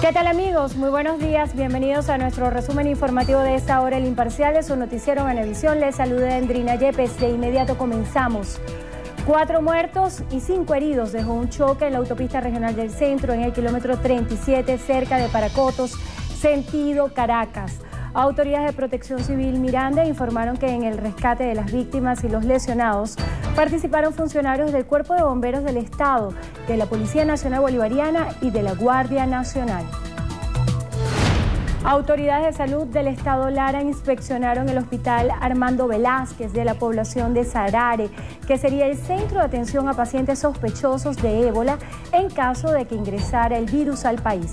¿Qué tal, amigos? Muy buenos días, bienvenidos a nuestro resumen informativo de esta hora, El Imparcial, de su noticiero Venevisión. Les saluda Endrina Yepes, de inmediato comenzamos. 4 muertos y 5 heridos dejó un choque en la autopista regional del centro, en el kilómetro 37, cerca de Paracotos, sentido Caracas. Autoridades de Protección Civil Miranda informaron que en el rescate de las víctimas y los lesionados participaron funcionarios del Cuerpo de Bomberos del Estado, de la Policía Nacional Bolivariana y de la Guardia Nacional. Autoridades de salud del Estado Lara inspeccionaron el hospital Armando Velázquez de la población de Sarare, que sería el centro de atención a pacientes sospechosos de ébola en caso de que ingresara el virus al país.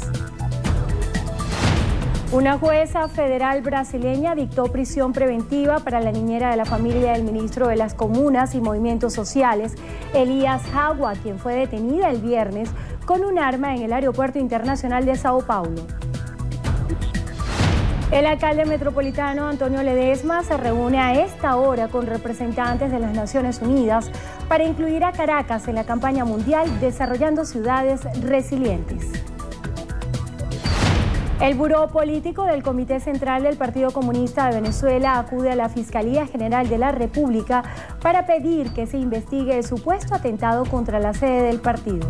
Una jueza federal brasileña dictó prisión preventiva para la niñera de la familia del ministro de las Comunas y Movimientos Sociales, Elías Hagua, quien fue detenida el viernes con un arma en el aeropuerto internacional de Sao Paulo. El alcalde metropolitano Antonio Ledesma se reúne a esta hora con representantes de las Naciones Unidas para incluir a Caracas en la campaña mundial Desarrollando Ciudades Resilientes. El Buró Político del Comité Central del Partido Comunista de Venezuela acude a la Fiscalía General de la República para pedir que se investigue el supuesto atentado contra la sede del partido.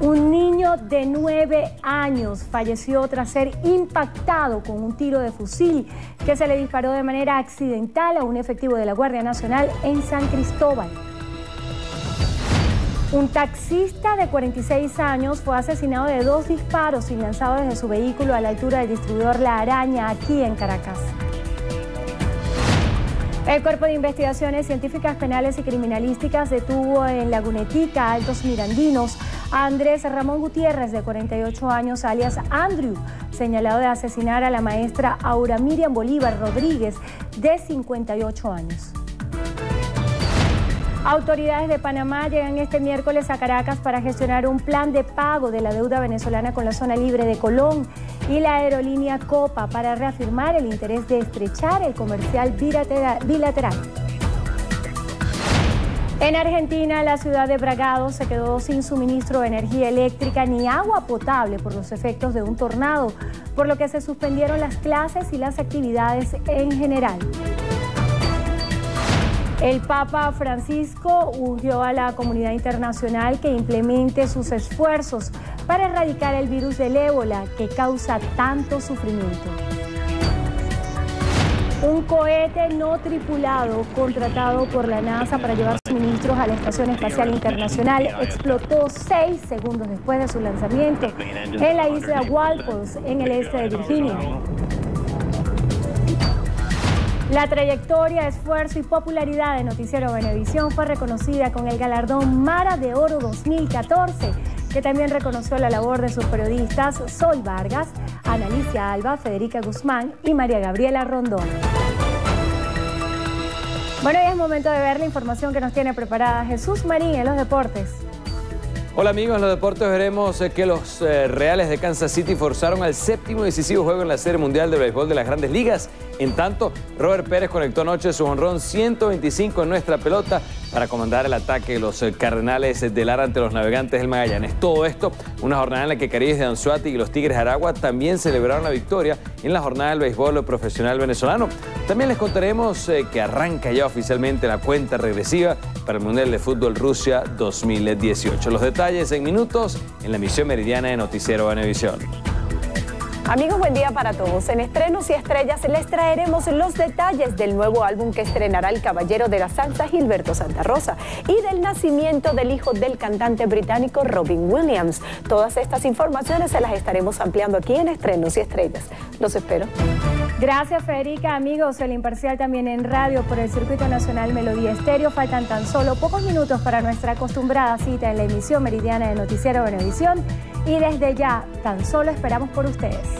Un niño de 9 años falleció tras ser impactado con un tiro de fusil que se le disparó de manera accidental a un efectivo de la Guardia Nacional en San Cristóbal. Un taxista de 46 años fue asesinado de 2 disparos lanzados desde su vehículo a la altura del distribuidor La Araña, aquí en Caracas. El Cuerpo de Investigaciones Científicas Penales y Criminalísticas detuvo en Lagunetica, Altos Mirandinos, a Andrés Ramón Gutiérrez, de 48 años, alias Andrew, señalado de asesinar a la maestra Aura Miriam Bolívar Rodríguez, de 58 años. Autoridades de Panamá llegan este miércoles a Caracas para gestionar un plan de pago de la deuda venezolana con la Zona Libre de Colón y la aerolínea Copa para reafirmar el interés de estrechar el comercial bilateral. En Argentina, la ciudad de Bragado se quedó sin suministro de energía eléctrica ni agua potable por los efectos de un tornado, por lo que se suspendieron las clases y las actividades en general. El Papa Francisco urgió a la comunidad internacional que implemente sus esfuerzos para erradicar el virus del ébola que causa tanto sufrimiento. Un cohete no tripulado contratado por la NASA para llevar suministros a la Estación Espacial Internacional explotó 6 segundos después de su lanzamiento en la isla Wallops, en el este de Virginia. La trayectoria, esfuerzo y popularidad de Noticiero Venevisión fue reconocida con el galardón Mara de Oro 2014, que también reconoció la labor de sus periodistas Sol Vargas, Analicia Alba, Federica Guzmán y María Gabriela Rondón. Bueno, y es momento de ver la información que nos tiene preparada Jesús Marín en los deportes. Hola amigos, en los deportes veremos que los Reales de Kansas City forzaron al séptimo decisivo juego en la Serie Mundial de Béisbol de las Grandes Ligas. En tanto, Robert Pérez conectó anoche su jonrón 125 en nuestra pelota para comandar el ataque de los Cardenales de Lara ante los Navegantes del Magallanes. Todo esto, una jornada en la que Caribes de Anzoátegui y los Tigres de Aragua también celebraron la victoria en la jornada del béisbol profesional venezolano. También les contaremos que arranca ya oficialmente la cuenta regresiva para el Mundial de Fútbol Rusia 2018. Los detalles en minutos en la emisión meridiana de Noticiero Venevisión. Amigos, buen día para todos. En Estrenos y Estrellas les traeremos los detalles del nuevo álbum que estrenará el caballero de la salsa Gilberto Santa Rosa y del nacimiento del hijo del cantante británico Robin Williams. Todas estas informaciones se las estaremos ampliando aquí en Estrenos y Estrellas. Los espero. Gracias, Federica. Amigos, El Imparcial también en radio por el Circuito Nacional Melodía Estéreo. Faltan tan solo pocos minutos para nuestra acostumbrada cita en la emisión meridiana de Noticiero Venevisión. Y desde ya, tan solo esperamos por ustedes.